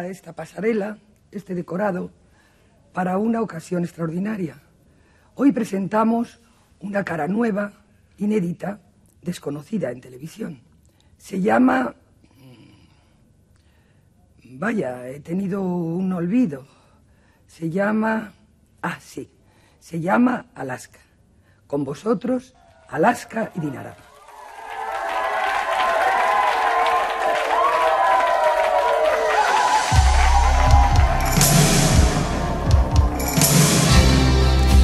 realizada esta pasarela, este decorado, para una ocasión extraordinaria. Hoy presentamos una cara nueva, inédita, desconocida en televisión. Se llama... Vaya, he tenido un olvido. Se llama... Ah, sí. Se llama Alaska. Con vosotros, Alaska y Dinara.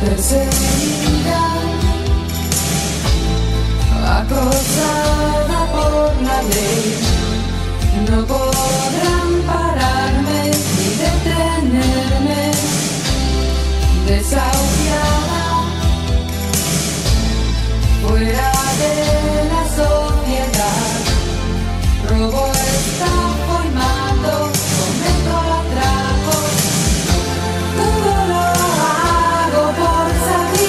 Perseguida, acosada por la ley, no podrán pararme ni detenerme. Desahuciada, fuera de la sociedad, robo está formando, cometo atracos. Todo lo hago por salir.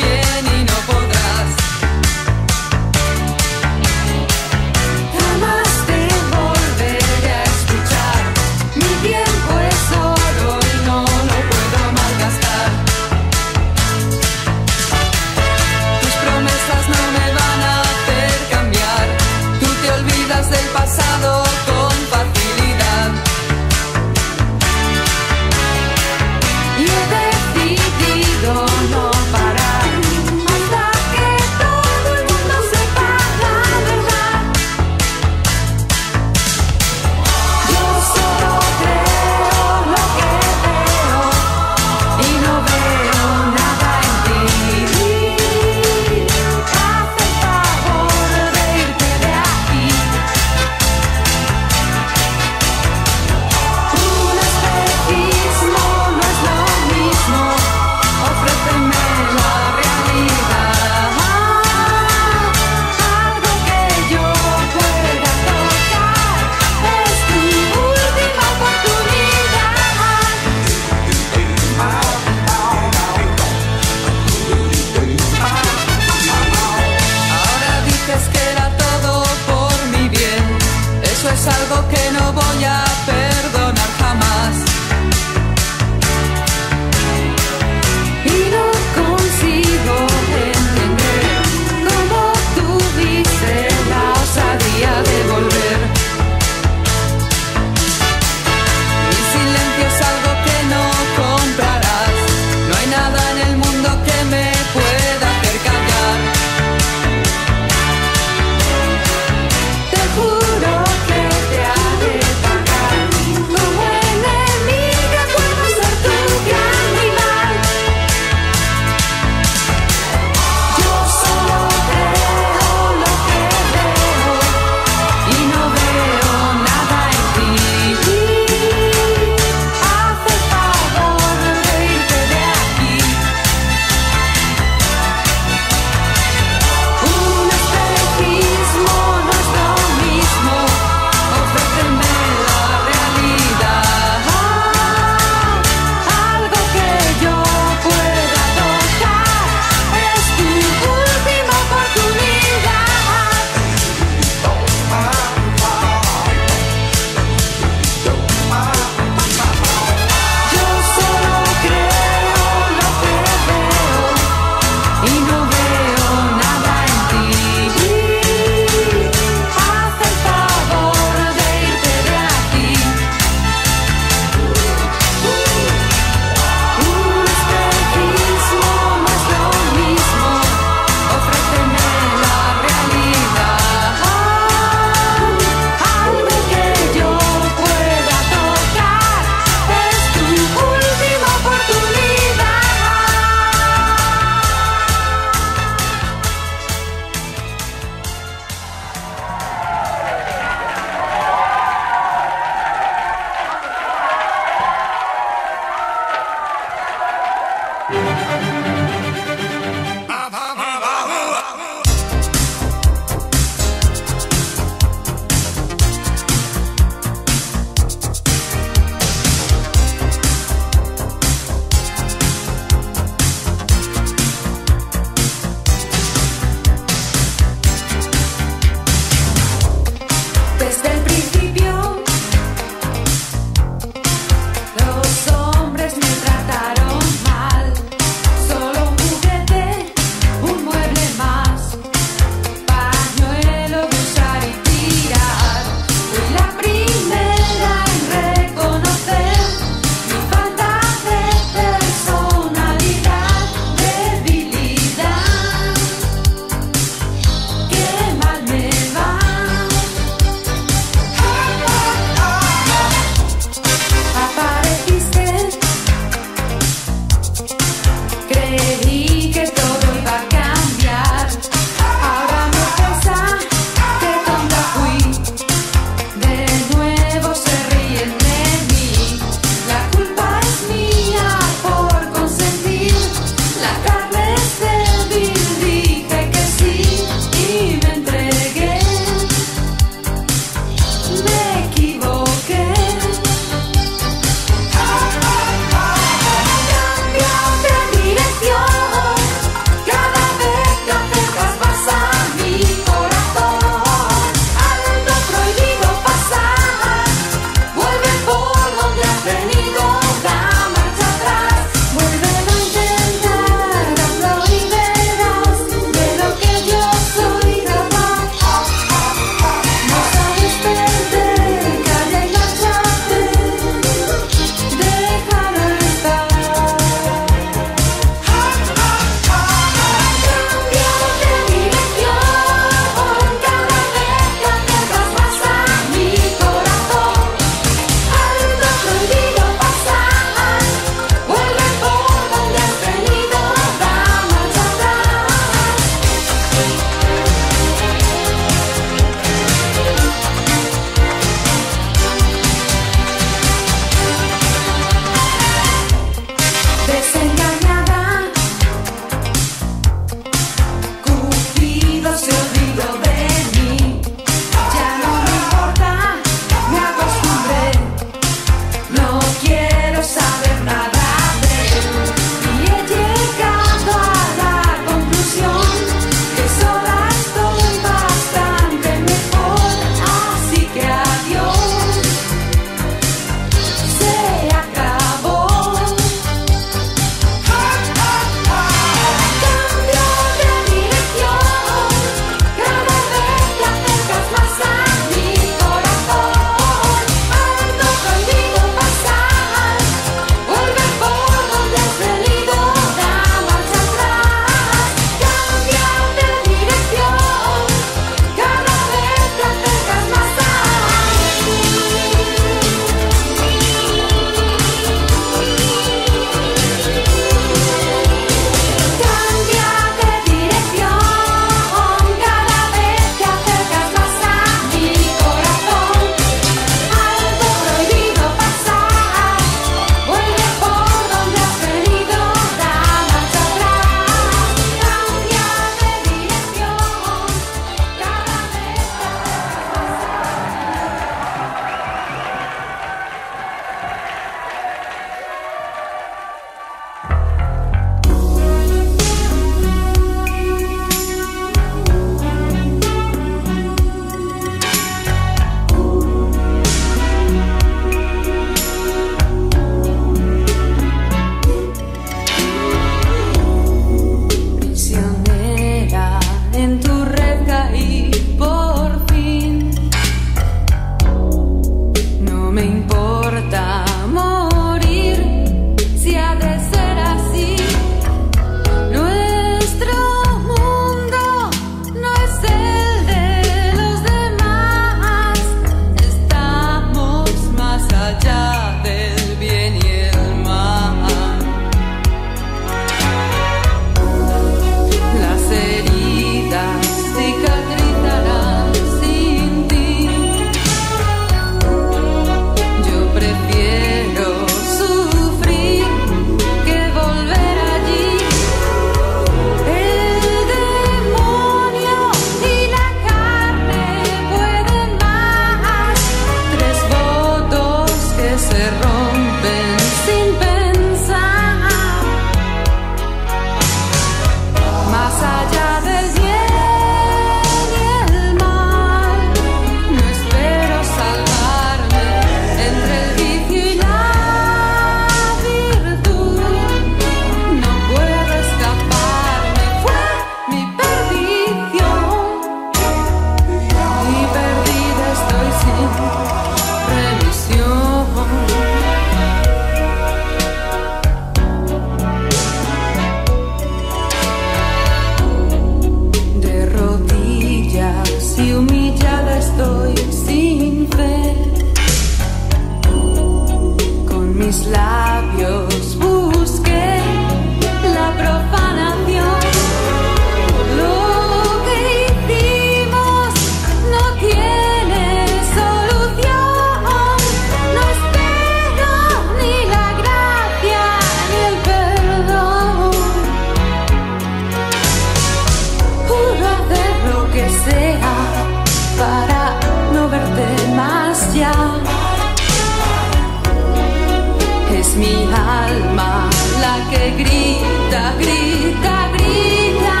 grita, grita, grita.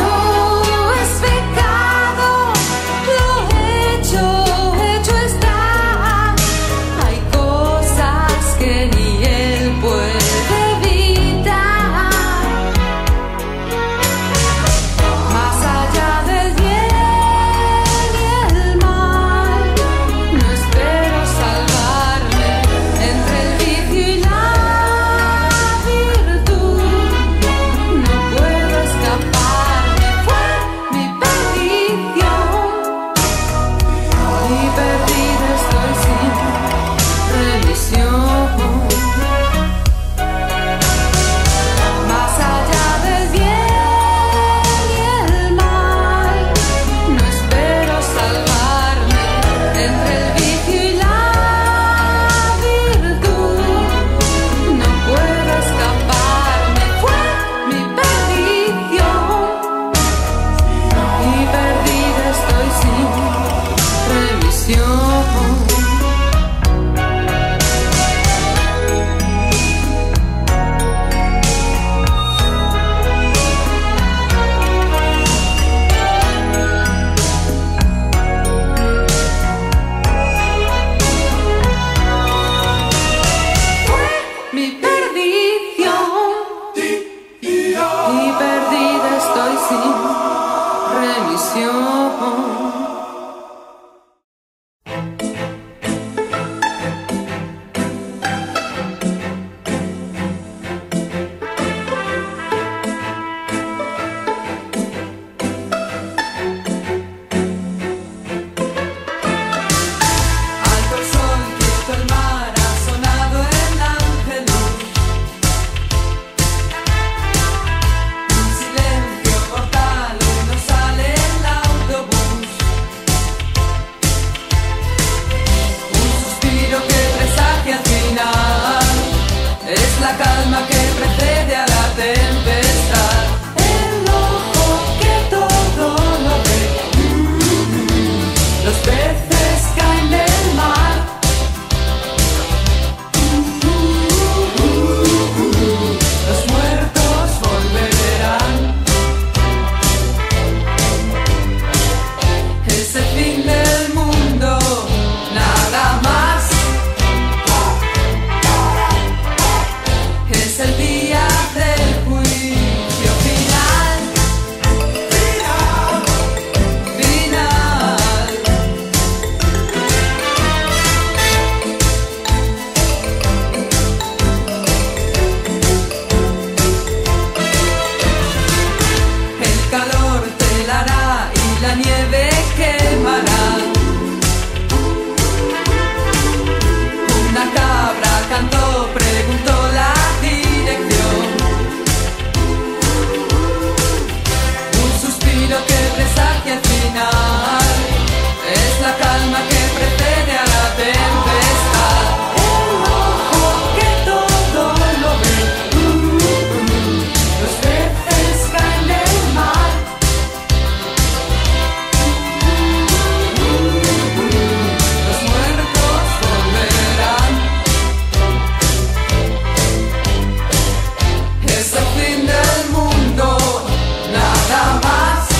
No es pecado, lo hecho está. Hay cosas que ni él puede evitar. Más allá del bien y el mal, no espero salvarme entre el vicio y la vida. Es el fin del mundo, nada más.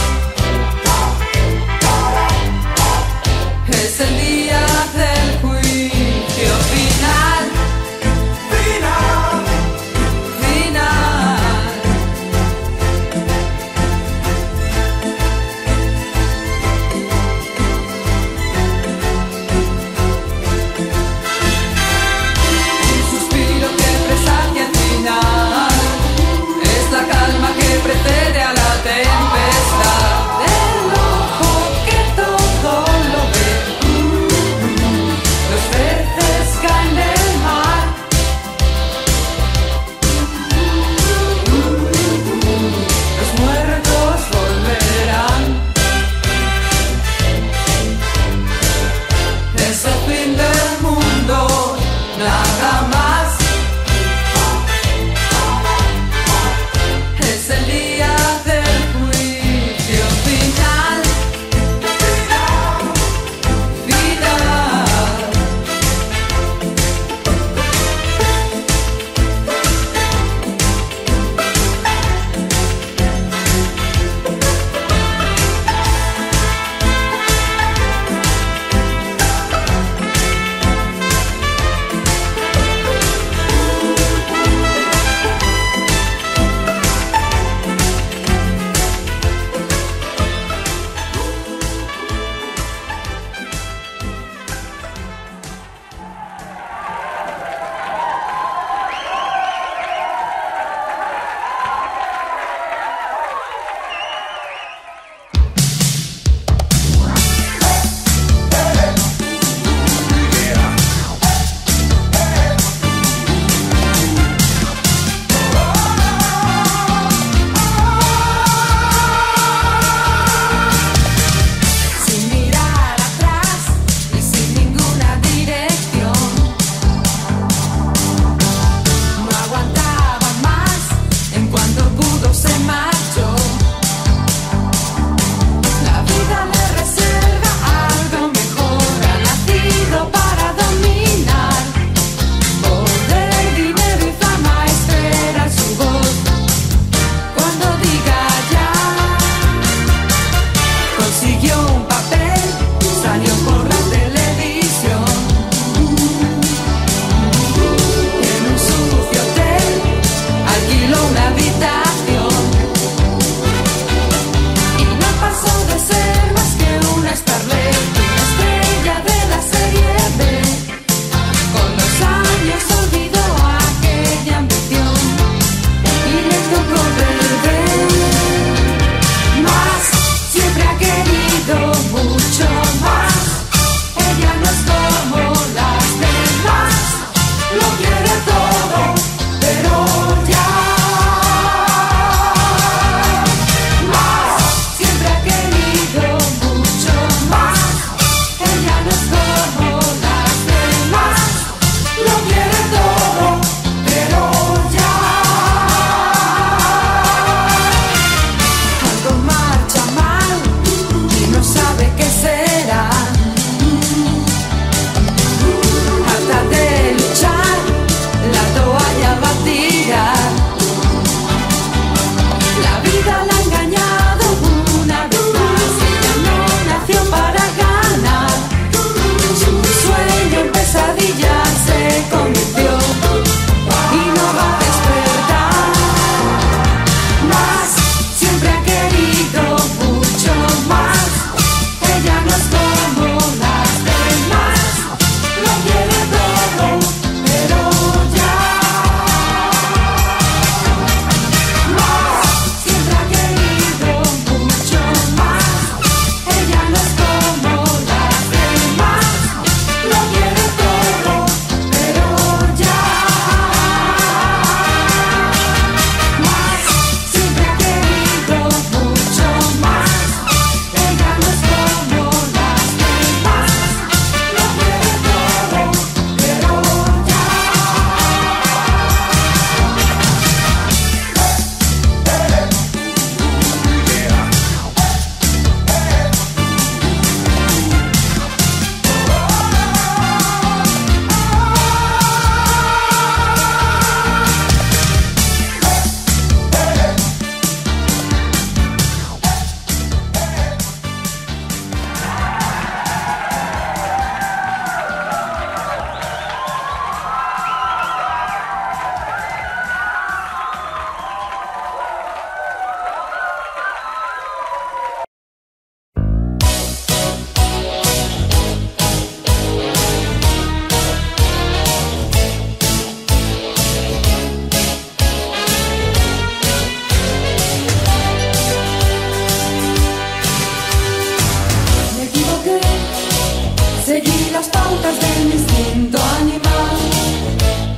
las pautas de mi instinto animal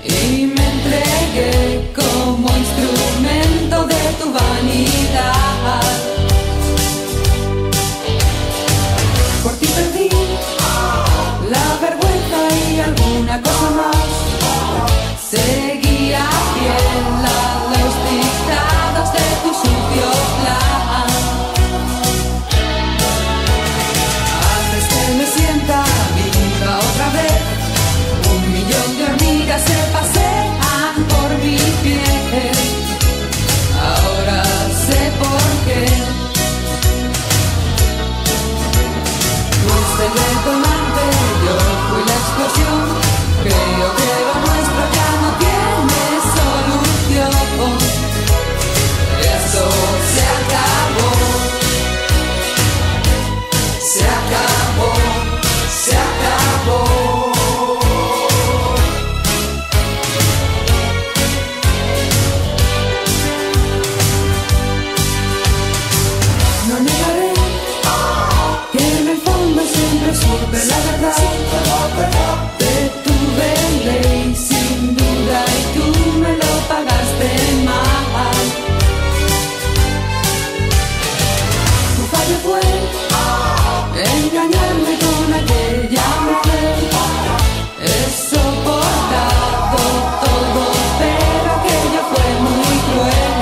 y me entregué como instrumento de tu vanidad. Por ti perdí la vergüenza y alguna cosa más. Seguía fiel a los dictados de tu sucio plan. Haces que me sienta viva otra vez. Un millón de hormigas se pasean por mi piel. Ahora sé por qué. Fuiste el detonante, yo fui la explosión. Creo que lo nuestro ya no tiene solución. Eso se acabó. Se acabó. Se acabó. No negaré que en el fondo siempre supe la verdad. Te tuve ley sin duda y tú me lo pagaste mal. Tu fallo fue engañarme con aquella mujer. He soportado todo, pero aquello fue muy cruel.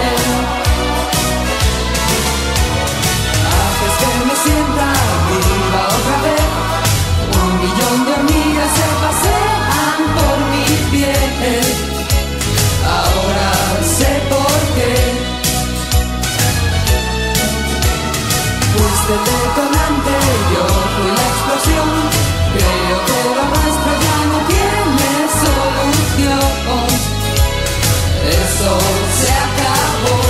Haces que me sienta viva otra vez. Un millón de hormigas se pasean por mi piel. Ahora sé por qué. Fuiste el detonante, yo fui la explosión. Creo que lo nuestro ya no tiene solución. Eso se acabó.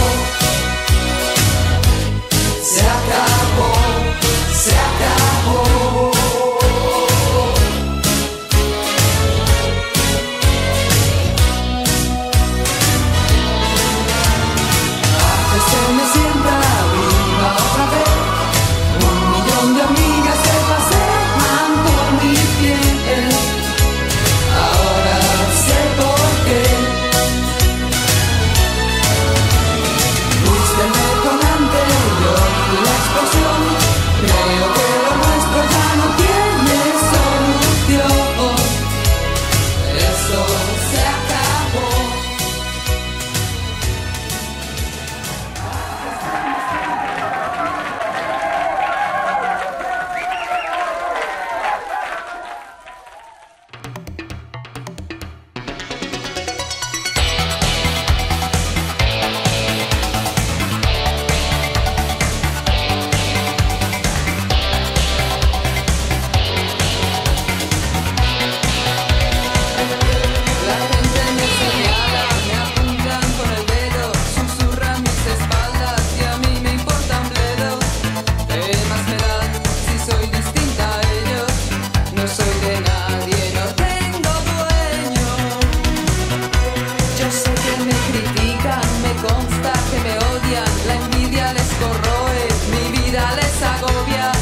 Se acabó. Se acabó. Haces que me sienta viva otra vez. Un millón de hormigas se pasean por mi piel. Ahora sé por qué. Fuiste el detonante, yo fui la explosión. Creo que lo nuestro ya no tiene solución. Eso se acabó. La gente me señala, me apuntan con el dedo, susurran mis espaldas y a mí me importa un bledo. ¿Qué más me da si soy distinta a ellos? No soy de nadie, no tengo dueño. Yo sé que me critican, me consta que me odian, la envidia les corroe, mi vida les agobia.